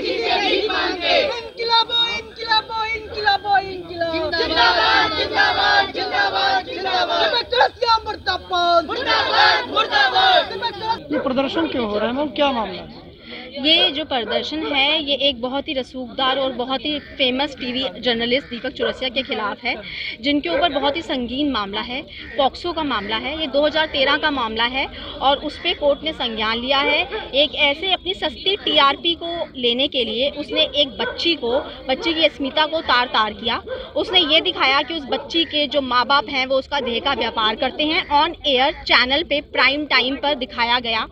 किसी से नहीं मांगते। जिंदाबाद जिंदाबाद जिंदाबाद जिंदाबाद। ये प्रदर्शन क्यों हो रहा है मैम, क्या मामला है? ये जो प्रदर्शन है ये एक बहुत ही रसूखदार और बहुत ही famous TV journalist Deepak Chaurasia के खिलाफ है, जिनके ऊपर बहुत ही संगीन मामला है, पॉक्सो का मामला है। ये 2013 का मामला है और उस पर कोर्ट ने संज्ञान लिया है। एक ऐसे अपनी सस्ती टीआरपी को लेने के लिए उसने एक बच्ची की अस्मिता को तार तार किया। उसने ये दिखाया कि उस बच्ची के जो माँ बाप हैं वो उसका देह का व्यापार करते हैं। ऑन एयर चैनल पर प्राइम टाइम पर दिखाया गया,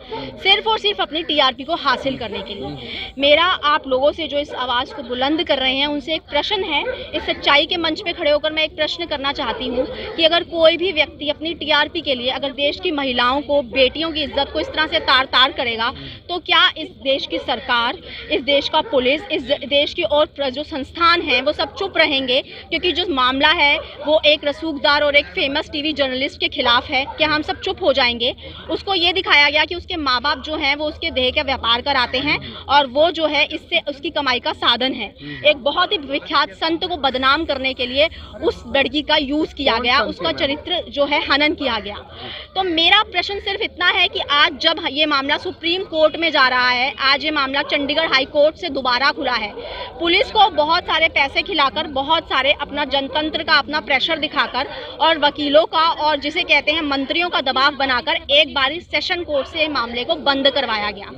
सिर्फ और सिर्फ अपनी टीआरपी को हासिल करने के लिए। मेरा आप लोगों से जो इस आवाज़ को बुलंद कर रहे हैं उनसे एक प्रश्न है। इस सच्चाई के मंच पे खड़े होकर मैं एक प्रश्न करना चाहती हूँ कि अगर कोई भी व्यक्ति अपनी टीआरपी के लिए अगर देश की महिलाओं को, बेटियों की इज्जत को इस तरह से तार तार करेगा तो क्या इस देश की सरकार, इस देश का पुलिस, इस देश की और जो संस्थान हैं वो सब चुप रहेंगे? क्योंकि जो मामला है वो एक रसूखदार और एक फेमस टीवी जर्नलिस्ट के खिलाफ है। क्या हम सब चुप हो जाएंगे? उसको ये दिखाया गया कि उसके माँ बाप जो हैं वो उसके देह का व्यापार कराते हैं और वो जो है इससे उसकी कमाई का साधन है। एक बहुत ही विख्यात संत को बदनाम करने के लिए उस लड़की का यूज किया गया, उसका चरित्र जो है हनन किया गया। तो मेरा प्रश्न सिर्फ इतना है कि आज जब ये मामला सुप्रीम कोर्ट में जा रहा है, आज ये मामला चंडीगढ़ हाई कोर्ट से दोबारा खुला है, पुलिस को बहुत सारे पैसे खिलाकर, बहुत सारे अपना जनतंत्र का अपना प्रेशर दिखाकर और वकीलों का और जिसे कहते हैं मंत्रियों का दबाव बनाकर एक बार सेशन कोर्ट से मामले को बंद करवाया गया।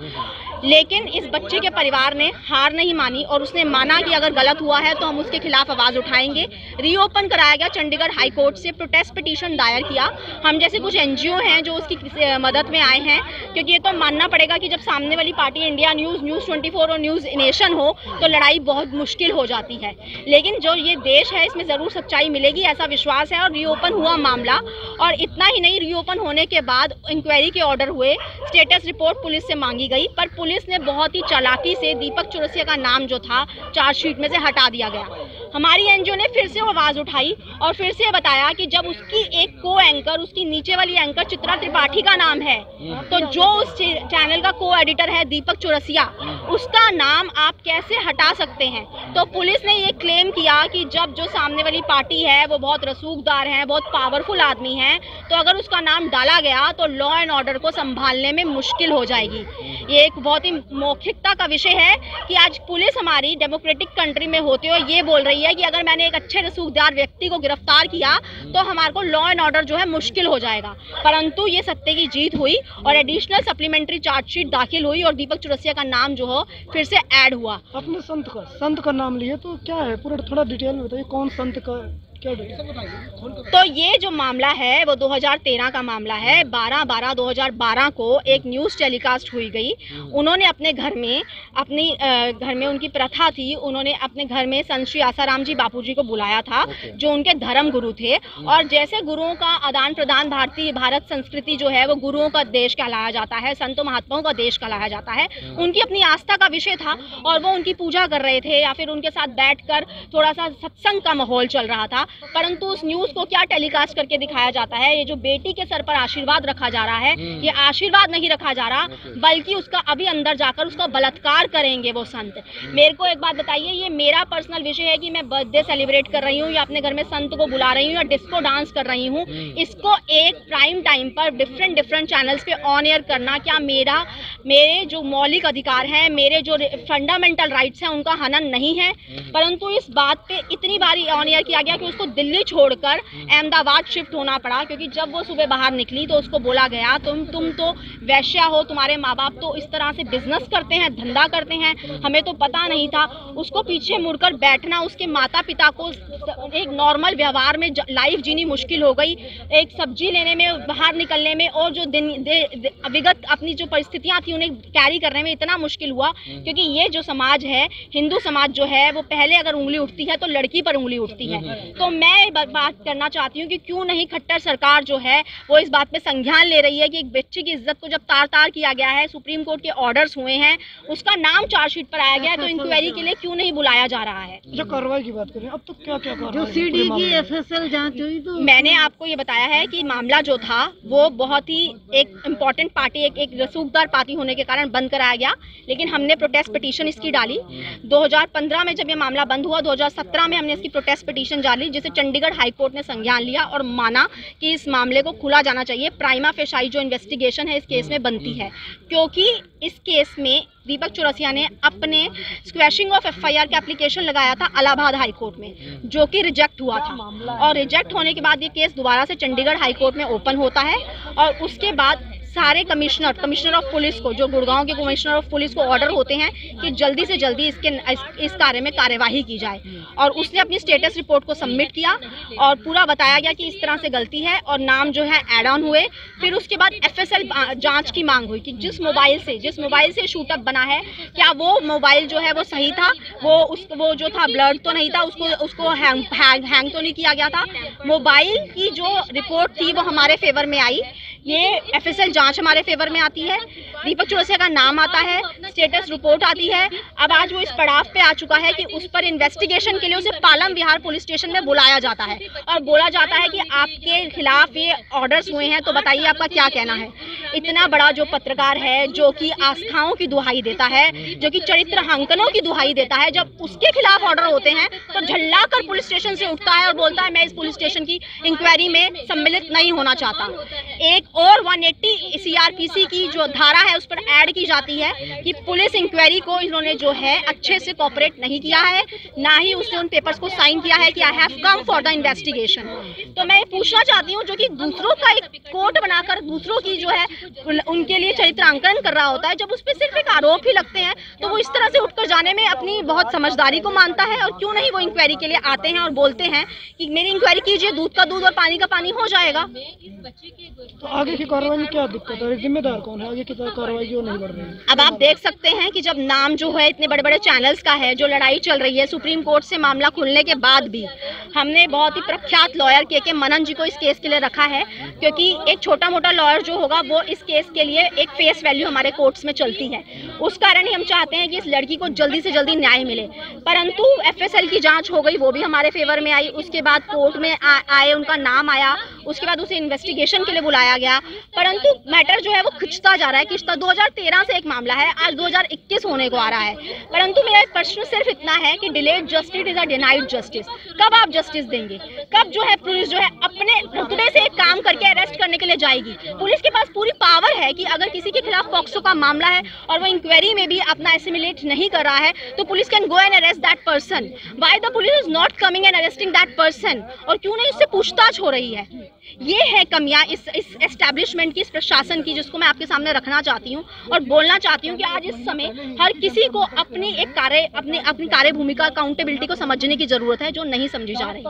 लेकिन इस बच्चे के परिवार ने हार नहीं मानी और उसने माना कि अगर गलत हुआ है तो हम उसके खिलाफ आवाज़ उठाएंगे। रीओपन कराया गया चंडीगढ़ हाई कोर्ट से, प्रोटेस्ट पिटीशन दायर किया। हम जैसे कुछ एनजीओ हैं जो उसकी मदद में आए हैं, क्योंकि ये तो मानना पड़ेगा कि जब सामने वाली पार्टी इंडिया न्यूज़, न्यूज़ 24 और न्यूज़ नेशन हो तो लड़ाई बहुत मुश्किल हो जाती है। लेकिन जो ये देश है इसमें ज़रूर सच्चाई मिलेगी ऐसा विश्वास है। और रीओपन हुआ मामला, और इतना ही नहीं, रीओपन होने के बाद इंक्वायरी के ऑर्डर हुए, स्टेटस रिपोर्ट पुलिस से मांगी गई, पर पुलिस ने बहुत ही चालाकी से दीपक चौरसिया का नाम जो था चार्जशीट में से हटा दिया गया। हमारी एनजीओ ने फिर से आवाज़ उठाई और फिर से बताया कि जब उसकी एक को एंकर, उसकी नीचे वाली एंकर चित्रा त्रिपाठी का नाम है, तो जो उस चैनल का को एडिटर है दीपक चौरसिया, उसका नाम आप कैसे हटा सकते हैं? तो पुलिस ने ये क्लेम किया कि जब जो सामने वाली पार्टी है वो बहुत रसूखदार है, बहुत पावरफुल आदमी है, तो अगर उसका नाम डाला गया तो लॉ एंड ऑर्डर को संभालने में मुश्किल हो जाएगी। ये एक बहुत ही मौखिकता का विषय है कि आज पुलिस हमारी डेमोक्रेटिक कंट्री में होते हुए ये बोल रही है कि अगर मैंने एक अच्छे रसूखदार व्यक्ति को गिरफ्तार किया तो हमारे को लॉ एंड ऑर्डर जो है मुश्किल हो जाएगा। परंतु ये सत्य की जीत हुई और एडिशनल सप्लीमेंट्री चार्जशीट दाखिल हुई और दीपक चौरसिया का नाम जो हो फिर से ऐड हुआ। अपने संत का नाम लिए तो क्या है, पूरा थोड़ा डिटेल में बताइए कौन संत का क्या बताइए। तो ये जो मामला है वो 2013 का मामला है। 12/12/2012 को एक न्यूज़ टेलीकास्ट हुई गई। उन्होंने अपने घर में, अपनी घर में उनकी प्रथा थी, उन्होंने अपने घर में संत श्री आसाराम जी बापू जी को बुलाया था जो उनके धर्म गुरु थे। और जैसे गुरुओं का आदान प्रदान, भारत संस्कृति जो है वो गुरुओं का देश कहलाया जाता है, संतों महात्माओं का देश कहलाया जाता है, उनकी अपनी आस्था का विषय था और वो उनकी पूजा कर रहे थे या फिर उनके साथ बैठ कर थोड़ा सा सत्संग का माहौल चल रहा था। परंतु उस न्यूज़ को क्या टेलीकास्ट करके दिखाया जाता है, ये जो बेटी के सर पर आशीर्वाद रखा जा रहा है ये आशीर्वाद नहीं रखा जा रहा, बल्कि उसका अभी अंदर जाकर उसका बलात्कार करेंगे वो संत। मेरे को एक बात बताइए, ये मेरा पर्सनल विषय है कि मैं बर्थडे सेलिब्रेट कर रही हूँ या अपने घर में संत को बुला रही हूँ या डिस्को डांस कर रही हूँ, इसको एक प्राइम टाइम पर डिफरेंट चैनल्स पर ऑन एयर करना, क्या मेरे जो मौलिक अधिकार हैं, मेरे जो फंडामेंटल राइट्स हैं उनका हनन नहीं है? परंतु इस बात पर इतनी बारी ऑन एयर किया गया कि उसको दिल्ली छोड़कर अहमदाबाद शिफ्ट होना पड़ा, क्योंकि जब वो सुबह बाहर निकली तो उसको बोला गया तुम तो वैश्या हो, तुम्हारे माँ बाप तो इस तरह से बिजनेस करते हैं, धंधा करते हैं, हमें तो पता नहीं था। उसको पीछे मुड़कर बैठना, उसके माता पिता को एक नॉर्मल व्यवहार में लाइफ जीनी मुश्किल हो गई। एक सब्जी लेने में, बाहर निकलने में और जो विगत अपनी जो परिस्थितियाँ थी उन्हें कैरी करने में इतना मुश्किल हुआ, क्योंकि ये जो समाज है, हिंदू समाज जो है वो पहले अगर उंगली उठती है तो लड़की पर उंगली उठती है। तो तो मैं बात करना चाहती हूँ कि क्यों नहीं खट्टर सरकार जो है वो इस बात पे संज्ञान ले रही है कि एक बच्चे की इज्जत को जब तार तार किया गया है, सुप्रीम कोर्ट के ऑर्डर्स हुए हैं, उसका नाम चार्जशीट पर आया गया है, तो इंक्वायरी के लिए क्यों नहीं बुलाया जा रहा है। जो कार्रवाई की बात करें, अब तो क्या क्या जो सीडी की एफएसएल जांच हुई, तो मैंने आपको ये बताया है कि मामला जो था वो बहुत ही एक इम्पोर्टेंट पार्टी, एक रसूखदार पार्टी होने के कारण बंद कराया गया, लेकिन हमने प्रोटेस्ट पिटीशन इसकी डाली। 2015 में जब ये मामला बंद हुआ, 2017 में हमने इसकी प्रोटेस्ट पिटीशन डाली, जिसे चंडीगढ़ हाई कोर्ट ने संज्ञान लिया और माना कि इस मामले को खुला जाना चाहिए। प्राइमा फेशाई जो इन्वेस्टिगेशन है इस केस में बनती है, क्योंकि इस केस में दीपक चौरसिया ने अपने स्क्वैशिंग ऑफ एफआईआर का एप्लीकेशन लगाया था इलाहाबाद हाई कोर्ट में, जो कि रिजेक्ट हुआ था, और रिजेक्ट होने के बाद ये केस दोबारा से चंडीगढ़ हाई कोर्ट में ओपन होता है। और उसके बाद सारे कमिश्नर ऑफ पुलिस को, जो गुड़गांव के कमिश्नर ऑफ पुलिस को ऑर्डर होते हैं कि जल्दी से जल्दी इस कार्य में कार्यवाही की जाए, और उसने अपनी स्टेटस रिपोर्ट को सबमिट किया और पूरा बताया गया कि इस तरह से गलती है, और नाम जो है एड ऑन हुए। फिर उसके बाद एफएसएल जांच की मांग हुई कि जिस मोबाइल से शूटअप बना है, क्या वो मोबाइल जो है वो सही था, वो जो था ब्लड तो नहीं था, उसको हैंग तो नहीं किया गया था। मोबाइल की जो रिपोर्ट थी वो हमारे फेवर में आई, ये एफएसएल जांच हमारे फेवर में आती है, दीपक चौरसिया का नाम आता है, स्टेटस रिपोर्ट आती है। अब आज वो इस पड़ाव पे आ चुका है कि उस पर इन्वेस्टिगेशन के लिए उसे पालम विहार पुलिस स्टेशन में बुलाया जाता है और बोला जाता है कि आपके खिलाफ ये ऑर्डर्स हुए हैं, तो बताइए आपका क्या कहना है। इतना बड़ा जो पत्रकार है, जो कि आस्थाओं की दुहाई देता है, जो कि चरित्रहांकनों की दुहाई देता है, जब उसके खिलाफ ऑर्डर होते हैं तो झल्ला कर पुलिस स्टेशन से उठता है और बोलता है मैं इस पुलिस स्टेशन की इंक्वायरी में सम्मिलित नहीं होना चाहता। एक और 180 CRPC की जो धारा है उस पर ऐड की जाती है कि पुलिस इंक्वायरी को इन्होंने जो है अच्छे से कॉपरेट नहीं किया है, ना ही उसने उन पेपर्स को साइन किया है कि I have come for the investigation. तो मैं पूछना चाहती हूँ, जो कि दूसरों का एक कोर्ट बनाकर दूसरों की जो है उनके लिए चरित्रांकन कर रहा होता है, जब उस पर सिर्फ एक आरोप ही लगते हैं तो वो इस तरह से उठकर जाने में अपनी बहुत समझदारी को मानता है। और क्यों नहीं वो इंक्वायरी के लिए आते हैं और बोलते हैं कि मेरी इंक्वायरी कीजिए, दूध का दूध और पानी का पानी हो जाएगा। तो आगे की कार्रवाई में क्या दिक्कत है, जिम्मेदार कौन है, आगे की कार्रवाई क्यों नहीं बढ़ रही है। अब आप देख सकते हैं कि जब नाम जो है इतने बड़े बड़े चैनल्स का है, जो लड़ाई चल रही है सुप्रीम कोर्ट से मामला खुलने के बाद भी, हमने बहुत ही प्रख्यात लॉयर के मनन जी को इस केस के लिए रखा है, क्योंकि एक छोटा मोटा लॉयर जो होगा वो इस केस के लिए एक फेस वैल्यू हमारे कोर्ट्स में चलती है। उस कारण ही हम चाहते हैं कि इस लड़की को जल्दी से जल्दी न्याय मिले, परंतु FSL की जाँच हो गई, वो भी हमारे फेवर में आई, उसके बाद कोर्ट में आए, उनका नाम आया, उसके बाद उसे इन्वेस्टिगेशन के लिए बुलाया गया, परंतु मैटर जो है वो खिंचता जा रहा है। 2013 से एक मामला है, आज 2021 होने को आ रहा है, परंतु मेरा एक प्रश्न सिर्फ इतना है कि delayed justice is a denied justice. कब आप जस्टिस देंगे, कब जो है पुलिस जो है अपने रुतबे से एक काम करके अरेस्ट करने के लिए जाएगी। पुलिस के पास पूरी पावर है कि अगर किसी के खिलाफ पॉक्सो का मामला है और वो इंक्वायरी में भी अपना एसिमिलेट नहीं कर रहा है तो police can go and arrest that person. Why the police is not coming and arresting that person, और क्यों नहीं उससे पूछताछ हो रही है। ये है कमियां इस एस्टैब्लिशमेंट की, इस प्रशासन की, जिसको मैं आपके सामने रखना चाहती हूँ और बोलना चाहती हूँ कि आज इस समय हर किसी को अपनी कार्य भूमिका, अकाउंटेबिलिटी को समझने की जरूरत है, जो नहीं समझी जा रही।